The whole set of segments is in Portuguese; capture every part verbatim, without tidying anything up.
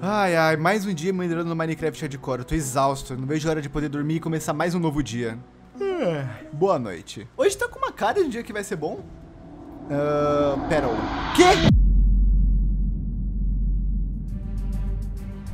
Ai, ai, mais um dia minerando no Minecraft Hardcore. Eu tô exausto, não vejo a hora de poder dormir e começar mais um novo dia. Hum, boa noite. Hoje tá com uma cara de dia que vai ser bom? Uh, pera, o quê?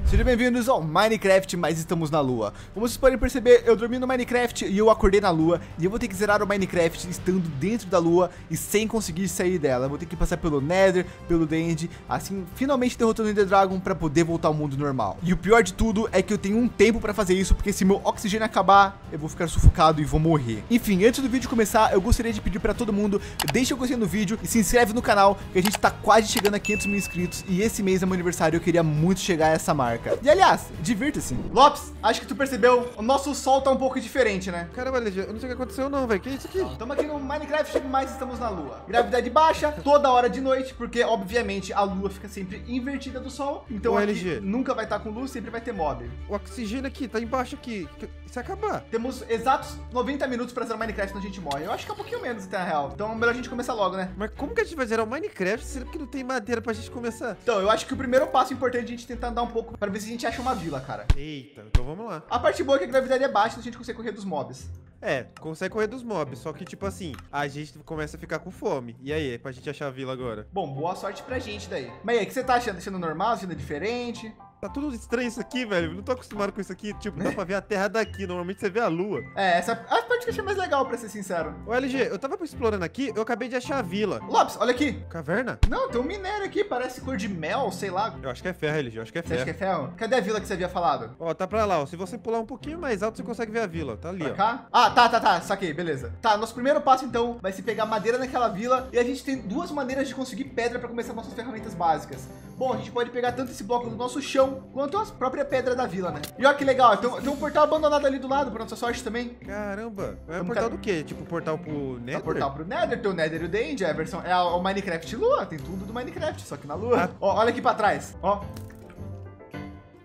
Sejam bem-vindos ao Minecraft, mas estamos na lua. Como vocês podem perceber, eu dormi no Minecraft e eu acordei na lua. E eu vou ter que zerar o Minecraft estando dentro da lua e sem conseguir sair dela. Eu vou ter que passar pelo Nether, pelo End, assim, finalmente derrotando o Ender Dragon pra poder voltar ao mundo normal. E o pior de tudo é que eu tenho um tempo pra fazer isso, porque se meu oxigênio acabar, eu vou ficar sufocado e vou morrer. Enfim, antes do vídeo começar, eu gostaria de pedir pra todo mundo, deixa o gostei no vídeo e se inscreve no canal, que a gente tá quase chegando a quinhentos mil inscritos. E esse mês é meu aniversário, eu queria muito chegar a essa marca. E aliás, divirta-se. Lopes, acho que tu percebeu, o nosso sol tá um pouco diferente, né? Caramba, eu não sei o que aconteceu não, velho. Que é isso aqui? Estamos aqui no Minecraft, mas estamos na lua. Gravidade baixa, toda hora de noite, porque obviamente a lua fica sempre invertida do sol. Então aqui nunca vai estar com luz, sempre vai ter mob. O oxigênio aqui, tá embaixo aqui. Se acabar. Temos exatos noventa minutos pra zerar o Minecraft, senão a gente morre. Eu acho que é um pouquinho menos, até na real. Então é melhor a gente começar logo, né? Mas como que a gente vai zerar o Minecraft, sendo que não tem madeira pra gente começar? Então, eu acho que o primeiro passo importante é a gente tentar andar um pouco pra ver se a gente acha uma vila, cara. Eita, então vamos lá. A parte boa é que a gravidade é baixa, então a gente consegue correr dos mobs. É, consegue correr dos mobs, só que tipo assim, a gente começa a ficar com fome. E aí, é pra gente achar a vila agora? Bom, boa sorte pra gente daí. Mas aí, o que você tá achando? Achando normal, achando diferente? Tá tudo estranho isso aqui, velho. Não tô acostumado com isso aqui. Tipo, dá pra ver a terra daqui. Normalmente você vê a lua. É, essa é a parte que eu achei mais legal, pra ser sincero. Ô, L G, eu tava explorando aqui, eu acabei de achar a vila. Lopes, olha aqui. Caverna? Não, tem um minério aqui. Parece cor de mel, sei lá. Eu acho que é ferro, L G. Eu acho que é ferro. Você acha que é ferro? Cadê a vila que você havia falado? Ó, tá pra lá, ó. Se você pular um pouquinho mais alto, você consegue ver a vila. Tá ali, pra ó. Cá? Ah, tá, tá, tá. Saquei, beleza. Tá, nosso primeiro passo, então, vai ser pegar madeira naquela vila. E a gente tem duas maneiras de conseguir pedra pra começar nossas ferramentas básicas. Bom, a gente pode pegar tanto esse bloco do nosso chão, quanto as próprias pedras da vila, né? E olha que legal, tem, tem um portal abandonado ali do lado, pra nossa sorte também. Caramba, é um portal do quê? Tipo, portal pro Nether? É um portal pro Nether, tem o Nether e o The End, é a versão, é o Minecraft Lua, tem tudo do Minecraft, só que na Lua. Ah. Ó, olha aqui pra trás, ó.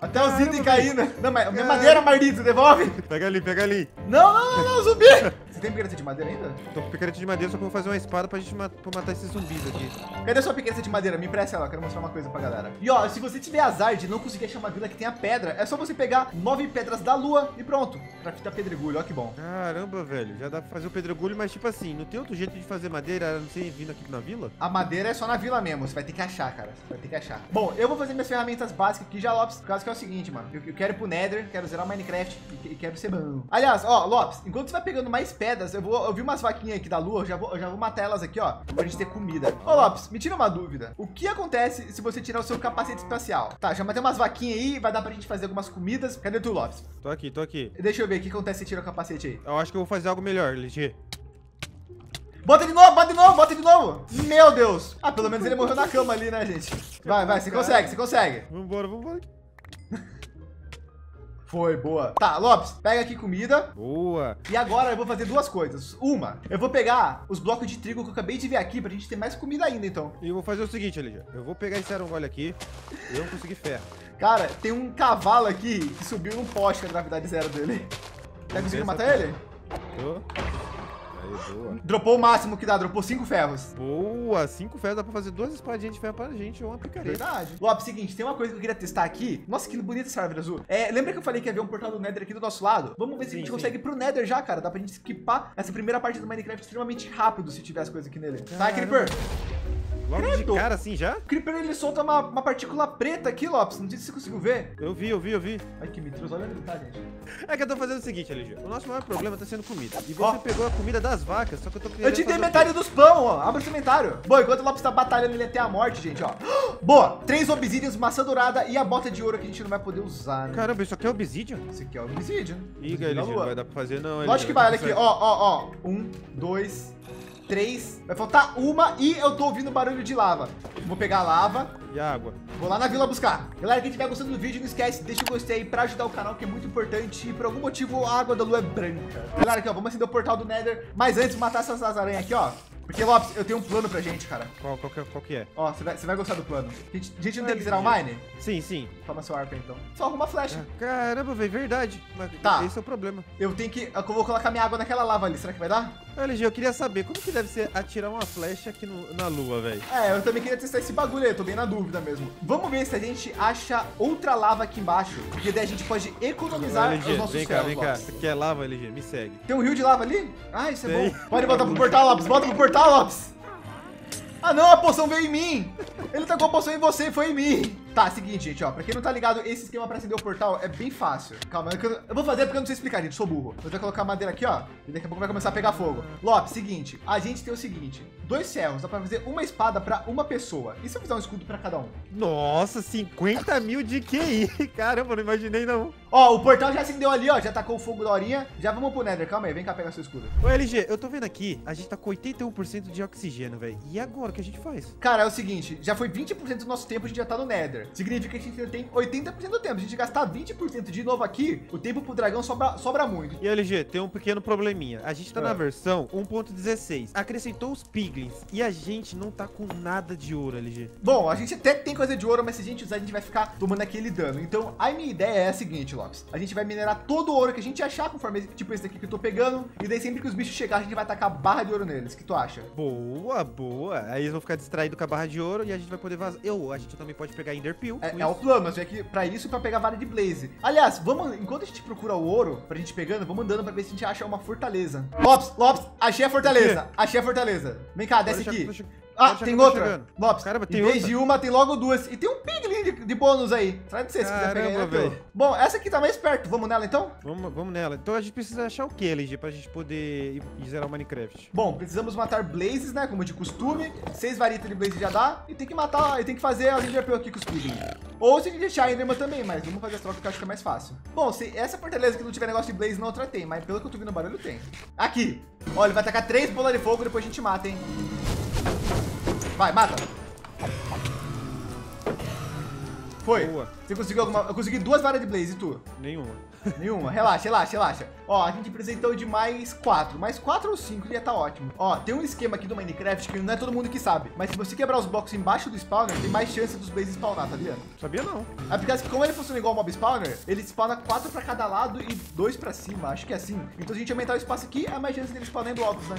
Até os itens caindo. Não, mas minha madeira, Marlito, devolve. Pega ali, pega ali. Não, não, não, não, zumbi. Você tem picareta de madeira ainda? Tô com picareta de madeira, só que eu vou fazer uma espada pra gente ma pra matar esses zumbis aqui. Cadê a sua picareta de madeira? Me empresta ela, eu quero mostrar uma coisa pra galera. E ó, se você tiver azar de não conseguir achar uma vila que tenha pedra, é só você pegar nove pedras da lua e pronto. Pra fitar pedregulho, ó que bom. Caramba, velho, já dá pra fazer o pedregulho, mas tipo assim, não tem outro jeito de fazer madeira, não sei, vindo aqui na vila? A madeira é só na vila mesmo, você vai ter que achar, cara. Você vai ter que achar. Bom, eu vou fazer minhas ferramentas básicas aqui já, Lopes, por causa que é o seguinte, mano. Eu, eu quero ir pro Nether, quero zerar o Minecraft e, e quero ser bom. Aliás, ó, Lopes, enquanto você vai pegando mais pedras, eu vou... Eu vi umas vaquinhas aqui da lua, eu já vou, eu já vou matar elas aqui, ó, pra gente ter comida. Ô, Lopes, me tira uma dúvida. O que acontece se você tirar o seu capacete espacial? Tá, já matei umas vaquinhas aí, vai dar pra gente fazer algumas comidas. Cadê tu, Lopes? Tô aqui, tô aqui. Deixa eu ver o que acontece se tira o capacete aí. Eu acho que eu vou fazer algo melhor, L G. Bota de novo, bota de novo, bota de novo. Meu Deus. Ah, pelo menos ele morreu na cama ali, né, gente? Vai, vai, você consegue, você consegue. Vambora, vambora. Foi, boa. Tá, Lopes, pega aqui comida. Boa. E agora eu vou fazer duas coisas. Uma, eu vou pegar os blocos de trigo que eu acabei de ver aqui pra gente ter mais comida ainda, então. E eu vou fazer o seguinte, L G. Eu vou pegar esse arongole aqui e eu vou conseguir ferro. Cara, tem um cavalo aqui que subiu num poste na gravidade zero dele. Já conseguiu matar aqui. Ele? Eu... Aí, boa. Dropou o máximo que dá, dropou cinco ferros. Boa, cinco ferros, dá pra fazer duas espadinhas de ferro pra gente, ou uma picareta. Verdade. Lopes, seguinte, tem uma coisa que eu queria testar aqui. Nossa, que bonita essa árvore azul. É, lembra que eu falei que ia ver um portal do Nether aqui do nosso lado? Vamos ver sim, se a gente sim. consegue ir pro Nether já, cara. Dá pra gente skipar essa primeira parte do Minecraft extremamente rápido se tiver as coisas aqui nele. Caramba. Tá, Creeper? Logo Credo. de cara assim já? O Creeper, ele solta uma, uma partícula preta aqui, Lopes. Não sei se você conseguiu ver. Eu vi, eu vi, eu vi. Ai, que mitros, olha onde tá, gente. É que eu tô fazendo o seguinte, L G. O nosso maior problema tá sendo comida. E você oh. pegou a comida das vacas, só que eu tô querendo... Eu te dei metade dos pão, ó. Abra o inventário. Bom, enquanto o Lopes tá batalhando ele até a morte, gente, ó. Boa! Três obsidians, maçã dourada e a bota de ouro que a gente não vai poder usar, né? Caramba, isso aqui é obsidian? Isso aqui é obsidian. Liga, L G, não vai dar pra fazer não, L G. Lógico que vai, olha aqui. Ó, ó, ó. Um, dois... Três. Vai faltar uma e eu tô ouvindo barulho de lava. Vou pegar a lava. E a água. Vou lá na vila buscar. Galera, quem estiver gostando do vídeo, não esquece, deixa o gostei aí pra ajudar o canal, que é muito importante. E por algum motivo, a água da lua é branca. Galera, aqui, ó, vamos acender o portal do Nether. Mas antes, matar essas aranhas aqui, ó. Porque, Lopes, eu tenho um plano pra gente, cara. Qual, qual, que, qual que é? Ó, você vai, vai gostar do plano. A gente, a gente não, não tem que zerar o mine? Sim, sim. Toma seu arco, então. Só arruma a flecha. Ah, caramba, velho, verdade. Mas tá. Esse é o problema. Eu tenho que... Eu vou colocar minha água naquela lava ali. Será que vai dar? L G, eu queria saber como que deve ser atirar uma flecha aqui no, na lua, velho. É, eu também queria testar esse bagulho aí, eu tô bem na dúvida mesmo. Vamos ver se a gente acha outra lava aqui embaixo, porque daí a gente pode economizar L G, os nossos vem cá, vem cá. Você quer lava, L G? Me segue. Tem um rio de lava ali? Ah, isso é Tem. bom. Pode botar pro portal, Lopes, bota pro portal, Lopes. Ah não, a poção veio em mim. Ele tacou a poção em você e foi em mim. Tá, seguinte, gente, ó. Pra quem não tá ligado, esse esquema pra acender o portal é bem fácil. Calma, eu, eu vou fazer porque eu não sei explicar, gente. Sou burro. Eu vou colocar madeira aqui, ó. E daqui a pouco vai começar a pegar fogo. Lopes, seguinte. A gente tem o seguinte. Dois ferros. Dá pra fazer uma espada pra uma pessoa. E se eu fizer um escudo pra cada um? Nossa, cinquenta mil de Q I. Caramba, não imaginei, não. Ó, o portal já acendeu ali, ó. Já tacou o fogo da horinha. Já vamos pro Nether. Calma aí. Vem cá pegar seu escudo. Ô, L G, eu tô vendo aqui. A gente tá com oitenta e um por cento de oxigênio, velho. E agora, o que a gente faz? Cara, é o seguinte. Já foi vinte por cento do nosso tempo. A gente já tá no Nether. Significa que a gente tem oitenta por cento do tempo. Se a gente gastar vinte por cento de novo aqui, o tempo pro dragão sobra, sobra muito. E L G, tem um pequeno probleminha. A gente tá é. na versão um ponto dezesseis. Acrescentou os piglins. E a gente não tá com nada de ouro, L G. Bom, a gente até tem coisa de ouro, mas se a gente usar, a gente vai ficar tomando aquele dano. Então, a minha ideia é a seguinte, Lopes. A gente vai minerar todo o ouro que a gente achar, conforme tipo esse daqui que eu tô pegando. E daí, sempre que os bichos chegarem, a gente vai tacar barra de ouro neles. O que tu acha? Boa, boa. Aí eles vão ficar distraídos com a barra de ouro e a gente vai poder vazar. Eu, a gente também pode pegar ainda. É, é o plano, mas é que pra isso e pra pegar a vara de Blaze. Aliás, vamos, enquanto a gente procura o ouro, pra gente pegando, vamos andando pra ver se a gente acha uma fortaleza. Lopes, Lopes, achei a fortaleza. Achei a fortaleza. Vem cá, desce aqui. Deixa, deixa. Ah, tem outra. Chegando. Lopes, caramba, tem em vez outra. de uma, tem logo duas. E tem um piglin de, de bônus aí. Traz de você, se quiser pegar ela. Bom, essa aqui tá mais perto. Vamos nela, então? Vamos, vamos nela. Então a gente precisa achar o que, L G, pra gente poder ir, ir zerar o Minecraft? Bom, precisamos matar blazes, né? Como de costume. Seis varitas de blaze já dá. E tem que matar, e tem que fazer a Enderpearl aqui com os piglins. Ou se a gente deixar a Enderman também, mas vamos fazer a troca que eu acho que é mais fácil. Bom, se essa fortaleza que não tiver negócio de blaze, na outra tem. Mas pelo que eu tô vendo o barulho, tem. Aqui. Olha, ele vai tacar três bolas de fogo e depois a gente mata, hein? Vai, mata. Foi. Boa. Você conseguiu alguma? Eu consegui duas varas de blaze, e tu? Nenhuma. Nenhuma. Relaxa, relaxa, relaxa. Ó, a gente precisa então de mais quatro. Mais quatro ou cinco já tá ótimo. Ó, tem um esquema aqui do Minecraft que não é todo mundo que sabe. Mas se você quebrar os blocos embaixo do spawner, tem mais chance dos blazes spawnar, sabia? Sabia não. É porque como ele funciona igual ao mob spawner, ele spawna quatro pra cada lado e dois pra cima. Acho que é assim. Então se a gente aumentar o espaço aqui, é mais chance dele spawnar em blocos, né?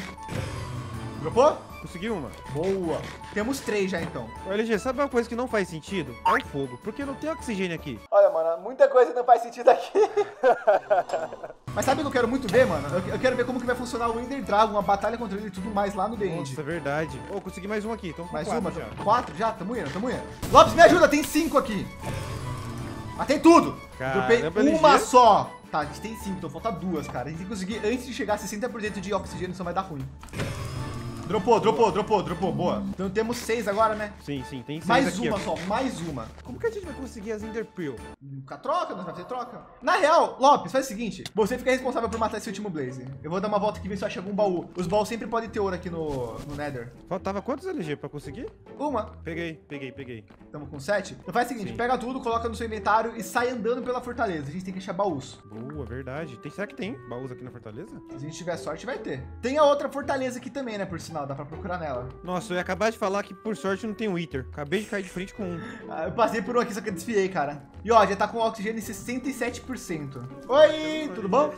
Dropou? Consegui uma. Boa. Temos três já, então. Ô, L G, sabe uma coisa que não faz sentido? É o fogo, porque não tem oxigênio aqui. Olha, mano, muita coisa não faz sentido aqui. Mas sabe o que eu quero muito ver, mano? Eu, eu quero ver como que vai funcionar o Ender Dragon, a batalha contra ele e tudo mais lá no The End. Nossa, é verdade. Ô, oh, consegui mais um aqui. Então, mais quatro uma? Já. Quatro? Já? Tamo indo, tamo indo. Lopes, me ajuda. Tem cinco aqui. Matei tudo. Caramba, dropei uma L G. Só. Tá, a gente tem cinco, então falta duas, cara. A gente tem que conseguir, antes de chegar a sessenta por cento de oxigênio, senão vai dar ruim. Dropou, dropou, dropou, dropou, boa. Então temos seis agora, né? Sim, sim, tem seis mais aqui. Mais uma ó. só, mais uma. Como que a gente vai conseguir as Enderpearl? Fica troca, nós vamos fazer troca. Na real, Lopes, faz o seguinte. Você fica responsável por matar esse último blaze. Eu vou dar uma volta aqui e ver se eu acho algum baú. Os baús sempre podem ter ouro aqui no, no Nether. Faltava quantos L G pra conseguir? Uma. Peguei, peguei, peguei. Tamo com sete? Então faz o seguinte, sim. Pega tudo, coloca no seu inventário e sai andando pela fortaleza. A gente tem que achar baús. Boa, verdade. Tem, será que tem baús aqui na fortaleza? Se a gente tiver sorte, vai ter. Tem a outra fortaleza aqui também, né, por sinal. Dá pra procurar nela. Nossa, eu ia acabar de falar que, por sorte, não tem o Wither. Acabei de cair de frente com um. Ah, eu passei por um aqui, só que eu desfiei, cara. E, ó, já tá com oxigênio em sessenta e sete por cento. Oi, tudo bom?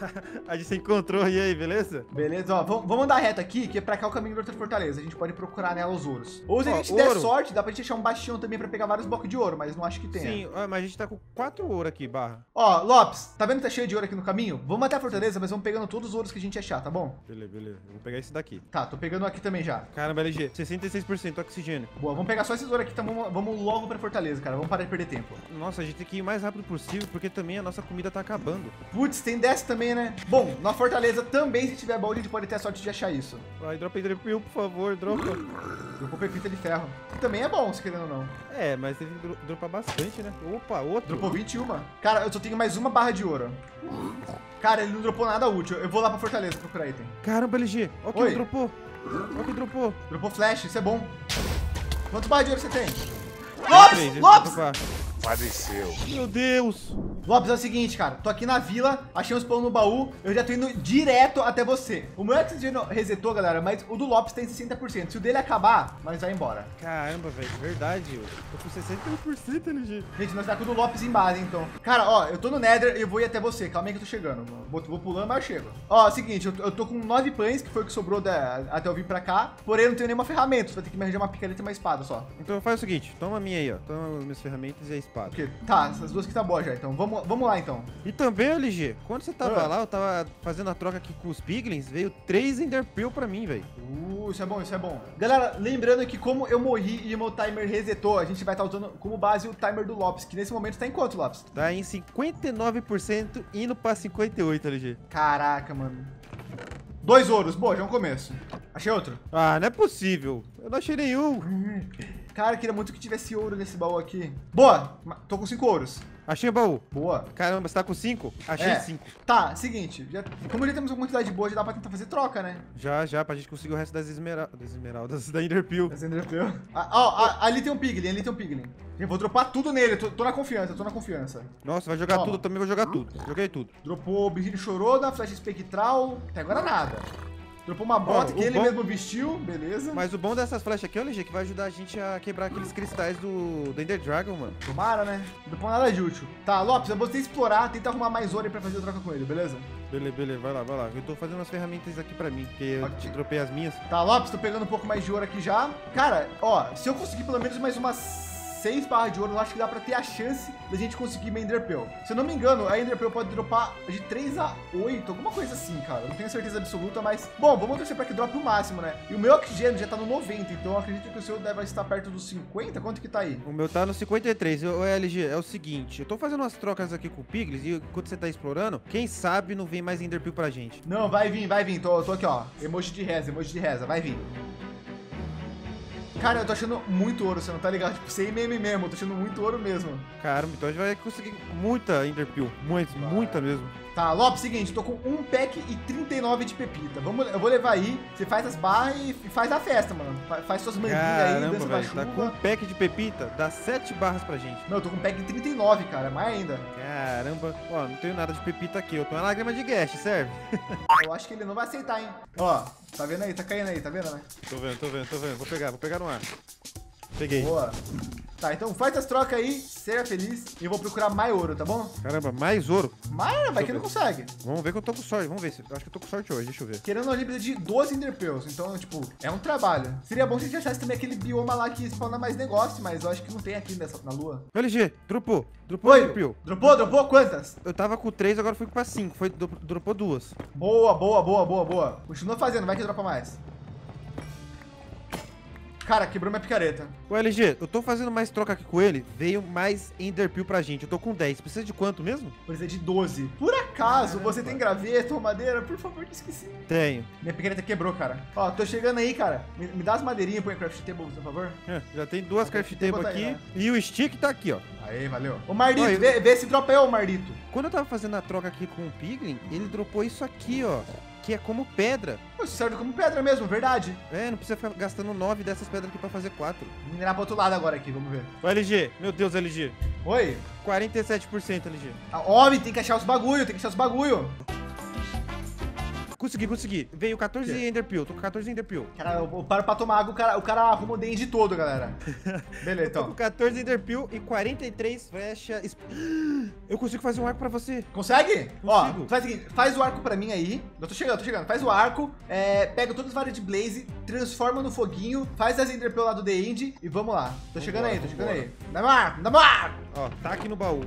A gente se encontrou, e aí, beleza? Beleza, ó. Vamos andar reto aqui, que é pra cá o caminho da outra fortaleza. A gente pode procurar nela os ouros. Ou se ó, a gente ouro. der sorte, dá pra gente achar um bastião também pra pegar vários blocos de ouro, mas não acho que tenha. Sim, ó, mas a gente tá com quatro ouro aqui, barra. Ó, Lopes, tá vendo que tá cheio de ouro aqui no caminho? Vamos até a fortaleza, mas vamos pegando todos os ouros que a gente achar, tá bom? Beleza, beleza. Vou pegar esse daqui. Tá, tô pegando aqui também já. Caramba, L G. sessenta e seis por cento oxigênio. Boa, vamos pegar só esses ouro aqui, então vamos, vamos logo pra fortaleza, cara. Vamos parar de perder tempo. Nossa, a gente tem que ir o mais rápido possível, porque também a nossa comida tá acabando. Putz, tem dez também, né? Bom, na fortaleza também, se tiver baú, a gente pode ter a sorte de achar isso. Vai, dropa Enderpearl, por favor, dropa. Dropou pepita de ferro. Também é bom, se querendo ou não. É, mas teve que dropar bastante, né? Opa, outro. Dropou vinte e um. Cara, eu só tenho mais uma barra de ouro. Cara, ele não dropou nada útil. Eu vou lá pra fortaleza procurar item. Caramba, L G. Olha quem dropou. Olha que dropou. Dropou flash, isso é bom. Quanto barra de ouro você tem? Lopes! Lopes! Apareceu. Meu Deus. Lopes, é o seguinte, cara. Tô aqui na vila, achei um spawn no baú. Eu já tô indo direto até você. O meu oxigênio resetou, galera, mas o do Lopes tem sessenta por cento. Se o dele acabar, nós vai embora. Caramba, velho. Verdade, eu tô com sessenta por cento, L G. Gente, nós tá com o do Lopes em base, então. Cara, ó, eu tô no Nether e eu vou ir até você. Calma aí que eu tô chegando. Vou, vou pulando, mas eu chego. Ó, é o seguinte. Eu, eu tô com nove pães, que foi o que sobrou da, até eu vir pra cá. Porém, eu não tenho nenhuma ferramenta. Você vai ter que me arranjar uma picareta e uma espada só. Então faz o seguinte. Toma a minha aí, ó. Toma minhas ferramentas e a espada. Okay. Tá, essas duas que tá boa já, então. Vamos, vamos lá, então. E também, L G, quando você tava ah. lá, eu tava fazendo a troca aqui com os Piglins, veio três Enderpearl pra mim, velho. Uh, isso é bom, isso é bom. Galera, lembrando que como eu morri e o meu timer resetou, a gente vai estar tá usando como base o timer do Lopes, que nesse momento tá em quanto, Lopes? Tá em cinquenta e nove por cento, indo pra cinquenta e oito por cento, L G. Caraca, mano. Dois ouros, boa, já é um começo. Achei outro. Ah, não é possível. Eu não achei nenhum. Cara, queria muito que tivesse ouro nesse baú aqui. Boa! Tô com cinco ouros. Achei o baú. Boa. Caramba, você tá com cinco? Achei é. cinco. Tá, seguinte. Já, como já temos uma quantidade boa, já dá pra tentar fazer troca, né? Já, já, pra gente conseguir o resto das esmeraldas. Das esmeraldas, da Enderpearl. Das Enderpearl. Ah, ó, a, ali tem um Piglin, ali tem um Piglin. Eu vou dropar tudo nele, tô, tô na confiança, tô na confiança. Nossa, vai jogar Toma. tudo, eu também vou jogar tudo. Joguei tudo. Dropou o bichinho chorona, flecha espectral, até agora nada. Dropou uma bota oh, que ele bom... mesmo vestiu, beleza. Mas o bom dessas flechas aqui, ó, L G, que vai ajudar a gente a quebrar aqueles cristais do, do Ender Dragon, mano. Tomara, né? Não dropou nada de útil. Tá, Lopes, eu vou ter que explorar, tentar arrumar mais ouro aí pra fazer a troca com ele, beleza? Beleza, beleza, vai lá, vai lá. Eu tô fazendo umas ferramentas aqui pra mim, porque eu te dropei as minhas. Tá, Lopes, tô pegando um pouco mais de ouro aqui já. Cara, ó, se eu conseguir pelo menos mais umas seis barras de ouro, eu acho que dá pra ter a chance da gente conseguir uma Enderpearl. Se eu não me engano, a Enderpearl pode dropar de três a oito, alguma coisa assim, cara. Eu não tenho certeza absoluta, mas... Bom, vamos torcer pra que drope o máximo, né? E o meu oxigênio já tá no noventa, então eu acredito que o seu deve estar perto dos cinquenta. Quanto que tá aí? O meu tá no cinquenta e três. O L G, é o seguinte, eu tô fazendo umas trocas aqui com o Piglins e enquanto você tá explorando, quem sabe não vem mais Enderpearl pra gente. Não, vai vir, vai vir. Tô, tô aqui, ó. Emoji de reza, emoji de reza. Vai vir. Cara, eu tô achando muito ouro, você não tá ligado? Tipo, sem meme mesmo, eu tô achando muito ouro mesmo. Caramba, então a gente vai conseguir muita Enderpearl. Muito, vai. muita mesmo. Tá, Lopes, seguinte, tô com um pack e trinta e nove de pepita. Vamos, eu vou levar aí, você faz as barras e faz a festa, mano. Faz suas manguinhas aí, dança da chuva. Tá com um pack de pepita, dá sete barras pra gente. Não, eu tô com um pack de trinta e nove, cara, mais ainda. Caramba, ó, não tenho nada de pepita aqui, eu tô na lágrima de guest, serve? Eu acho que ele não vai aceitar, hein? Ó, tá vendo aí, tá caindo aí, tá vendo, né? Tô vendo, tô vendo, tô vendo, vou pegar, vou pegar no ar. Peguei. Boa. Tá, então faz as trocas aí, seja feliz e eu vou procurar mais ouro, tá bom? Caramba, mais ouro? Mais, vai que não consegue. Vamos ver que eu tô com sorte, vamos ver. Acho que eu tô com sorte hoje, deixa eu ver. Querendo ou não, precisa de doze Enderpearls, então, tipo, é um trabalho. Seria bom se a gente achasse também aquele bioma lá que spawna mais negócio, mas eu acho que não tem aqui nessa, na lua. L G, dropou. Dropou, Enderpearl. Dropou, dropou quantas? Eu tava com três, agora fui pra cinco, foi, dropou duas. Boa, boa, boa, boa, boa. Continua fazendo, vai que dropa mais. Cara, quebrou minha picareta. Ô, L G, eu tô fazendo mais troca aqui com ele. Veio mais Enderpearl pra gente. Eu tô com dez. Precisa de quanto mesmo? Precisa de doze. Por acaso, Caramba. você tem graveto ou madeira? Por favor, não esqueci. Tenho. Minha picareta quebrou, cara. Ó, tô chegando aí, cara. Me, me dá as madeirinhas pro craft table, por favor. É, já tem duas craft table, table aqui. Aí, né? E o stick tá aqui, ó. Aí, valeu. Ô, Mardito, Oi, vê, eu... vê se dropa eu, Mardito. Quando eu tava fazendo a troca aqui com o Piglin, ele dropou isso aqui, ó. Que é como pedra. Isso serve como pedra mesmo, verdade. É, não precisa ficar gastando nove dessas pedras aqui pra fazer quatro. Vou minerar pro outro lado agora aqui, vamos ver. Ô, L G, meu Deus, L G. Oi? quarenta e sete por cento, L G. Ah, homem, tem que achar os bagulho, tem que achar os bagulho. Consegui, consegui. Veio quatorze Enderpearl, tô com quatorze Enderpearl. Cara, eu paro pra tomar água, o cara, o cara arruma o dente todo, galera. Beleza, então. Tô com quatorze Enderpearl e quarenta e três flechas. Eu consigo fazer um arco pra você. Consegue? Consigo. Ó, faz o seguinte, faz o arco pra mim aí. Eu tô chegando, tô chegando. Faz o arco, é, pega todas as varas de Blaze, transforma no foguinho, faz as Enderpearl lá do The End e vamos lá. Tô vamos chegando embora, aí, tô chegando embora. aí. Dá meu arco, dá meu arco. Ó, tá aqui no baú.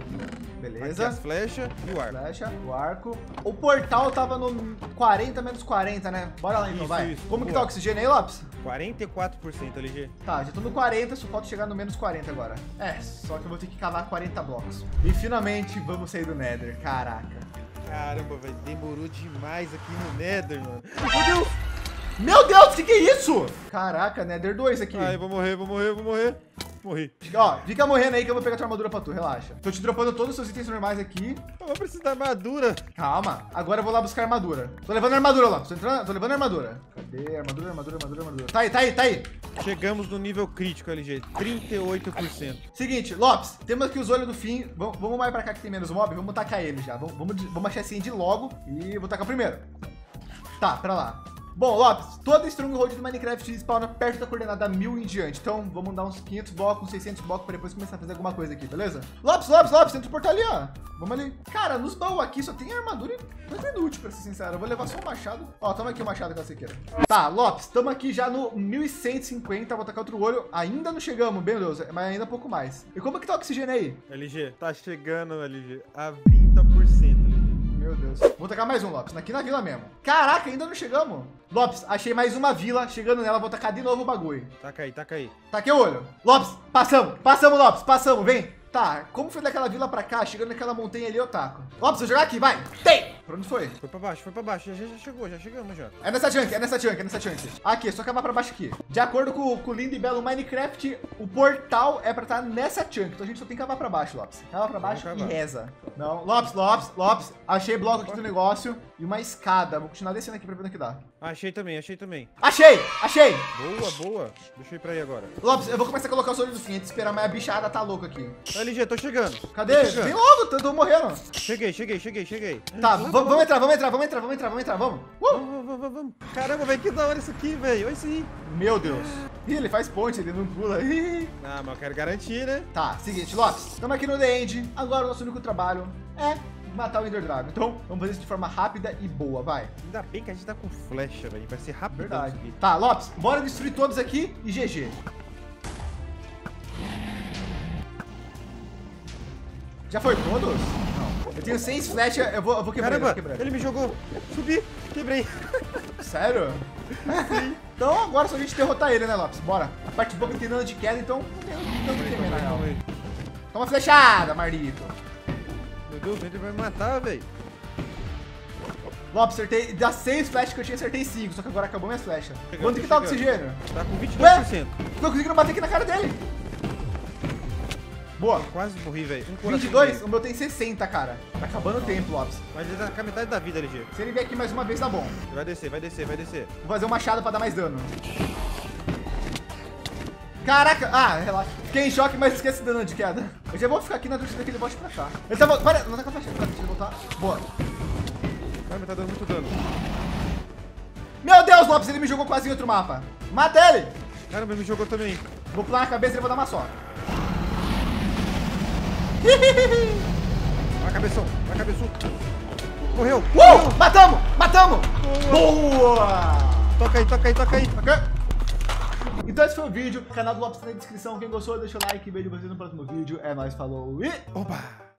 Beleza. Aqui as flechas e o arco. Flecha, o arco. O portal tava no quarenta menos quarenta, né? Bora lá então, isso, vai. Isso. Como Boa. que tá o oxigênio aí, Lopes? quarenta e quatro por cento, L G. Tá, já tô no quarenta, só falta chegar no menos quarenta agora. É, só que eu vou ter que cavar quarenta blocos. E finalmente vamos sair do Nether, caraca. Caramba, velho, demorou demais aqui no Nether, mano. Meu Deus! Meu Deus, o que que é isso? Caraca, Nether dois aqui. Ai, vou morrer, vou morrer, vou morrer. morrer. Ó, fica morrendo aí que eu vou pegar tua armadura pra tu, relaxa. Tô te dropando todos os seus itens normais aqui. Eu vou precisar da armadura. Calma, agora eu vou lá buscar armadura. Tô levando a armadura lá, tô, entrando, tô levando a armadura. Cadê? Armadura, armadura, armadura, armadura. Tá aí, tá aí, tá aí. Chegamos no nível crítico, L G, trinta e oito por cento. Seguinte, Lopes, temos aqui os olhos do fim. Vamos, vamos mais pra cá que tem menos mob, vamos tacar ele já. Vamos, vamos, vamos achar esse end logo e vou tacar primeiro. Tá, pra lá. Bom, Lopes, toda stronghold do Minecraft spawna perto da coordenada mil em diante. Então, vamos dar uns quinhentos blocos, seiscentos blocos pra depois começar a fazer alguma coisa aqui, beleza? Lopes, Lopes, Lopes, tenta o portal ali, ó. Vamos ali. Cara, nos baús aqui só tem armadura e coisa inútil, pra ser sincero. Eu vou levar só um machado. Ó, toma aqui o machado que você queira. Tá, Lopes, tamo aqui já no mil cento e cinquenta. Vou tacar outro olho. Ainda não chegamos, meu Deus, mas ainda pouco mais. E como é que tá o oxigênio aí? L G, tá chegando, L G, a vinte por cento. Meu Deus. Vou tacar mais um, Lopes, aqui na vila mesmo. Caraca, ainda não chegamos. Lopes, achei mais uma vila. Chegando nela, vou tacar de novo o bagulho. Taca aí, taca aí. Taquei o olho. Lopes, passamos, passamos, Lopes, passamos, vem. Tá, como foi daquela vila pra cá, chegando naquela montanha ali, eu taco. Lopes, vou jogar aqui, vai. Tem! Pra onde foi? Foi pra baixo, foi pra baixo. Já, já chegou, já chegamos já. É nessa chunk, é nessa chunk, é nessa chunk. Aqui, é só acabar pra baixo aqui. De acordo com, com o lindo e belo Minecraft, o portal é pra estar nessa chunk. Então a gente só tem que acabar pra baixo, Lopes. Acaba pra baixo e reza. Não, Lopes, Lopes, Lopes. Achei bloco aqui do negócio e uma escada. Vou continuar descendo aqui pra ver no que dá. Achei também, achei também. Achei, achei. Boa, boa. Deixa eu ir pra aí agora. Lopes, eu vou começar a colocar os olhos do fim, esperar, mas a bichada tá louca aqui. L G, tô chegando. Cadê? Tô chegando. Vem logo, tô, tô morrendo. Cheguei, cheguei, cheguei, cheguei. Tá, vamos, vamos entrar, vamos entrar, vamos entrar, vamos entrar, vamos entrar, vamos. Uh! Vamos, vamos, vamos. Caramba, velho, que da hora isso aqui, velho. Olha isso aí. Meu Deus. Ih, ele faz ponte, ele não pula. Ih. Ah, mas eu quero garantir, né? Tá, seguinte, Lopes, estamos aqui no The End. Agora o nosso único trabalho é matar o Ender Dragon. Então, vamos fazer isso de forma rápida e boa, vai. Ainda bem que a gente tá com flecha, velho. Vai ser rápido. Verdade. Tá, Lopes, bora destruir todos aqui e G G. Já foi todos? Não. Eu tenho seis flechas, eu vou, eu vou quebrar. Caramba, eu vou quebrar. Ele me jogou. Subi, quebrei. Sério? Sim. Então agora é só a gente derrotar ele, né, Lopes? Bora. A parte boa que tem dano de queda, então não tem tanto que temer, na real. Toma flechada, Marlito. Meu Deus, ele vai me matar, velho. Lopes, acertei. Das seis flechas que eu tinha, acertei cinco, só que agora acabou minhas flechas. Quanto que tá o oxigênio? Tá com vinte e dois por cento. Ué? Tô conseguindo bater aqui na cara dele. Boa. Quase morri, velho. Um vinte e dois? O meu tem sessenta, cara. Tá acabando o tempo, Lopes. Mas ele tá com a metade da vida, L G. Se ele vier aqui mais uma vez, tá bom. Vai descer, vai descer, vai descer. Vou fazer um machado pra dar mais dano. Caraca! Ah, relaxa. Fiquei em choque, mas esquece do dano de queda. Eu já vou ficar aqui na torcida que ele bote pra cá. Ele tá voltando. Para, não tá com a flecha. Deixa ele voltar. Boa. Caramba, tá dando muito dano. Meu Deus, Lopes, ele me jogou quase em outro mapa. Mata ele! Caramba, ele me jogou também. Vou pular na cabeça e ele vai dar uma só. Vai, cabeção, vai, cabeçudo. Correu. Uh! Correu. Matamos, matamos. Boa. Boa. Toca aí, toca aí, toca aí. Okay. Então esse foi o vídeo. O canal do Lopes tá na descrição. Quem gostou, deixa o like. Vejo vocês no próximo vídeo. É nóis, falou e... Opa!